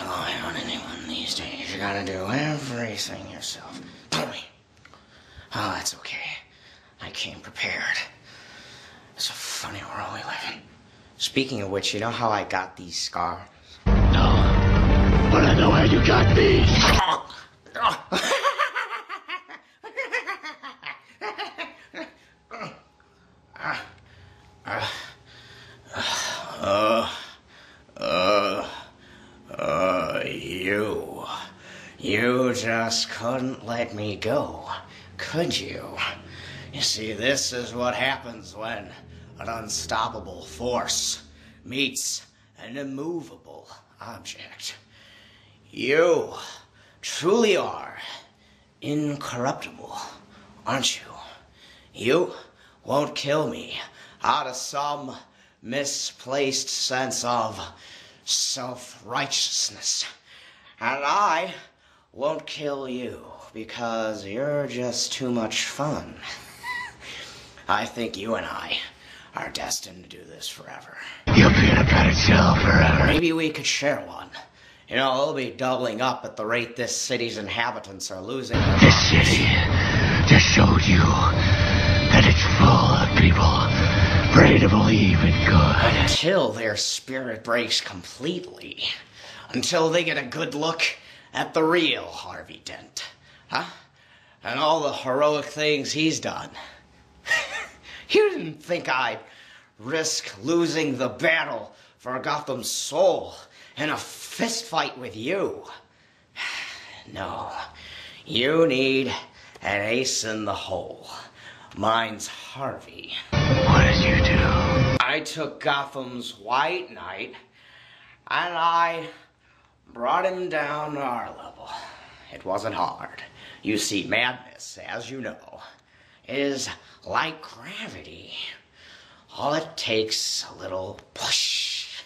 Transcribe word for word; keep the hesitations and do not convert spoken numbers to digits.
rely on anyone these days. You gotta do everything yourself. Tell me. Oh, that's okay. I came prepared. It's a funny world we live in. Speaking of which, you know how I got these scars? No. But I know how you got these. Oh. Oh. You just couldn't let me go, could you? You see, this is what happens when an unstoppable force meets an immovable object. You truly are incorruptible, aren't you? You won't kill me out of some misplaced sense of self-righteousness. And I won't kill you because you're just too much fun. I think you and I are destined to do this forever. You'll be in a better cell forever. Maybe we could share one. You know, it'll be doubling up at the rate this city's inhabitants are losing. This city just showed you that it's full of people ready to believe in God. Until their spirit breaks completely. Until they get a good look at the real Harvey Dent, huh? And all the heroic things he's done. You didn't think I'd risk losing the battle for Gotham's soul in a fist fight with you. No, you need an ace in the hole. Mine's Harvey. What did you do? I took Gotham's White Knight, and I brought him down to our level. It wasn't hard. You see, madness, as you know, is like gravity. All it takes a little push.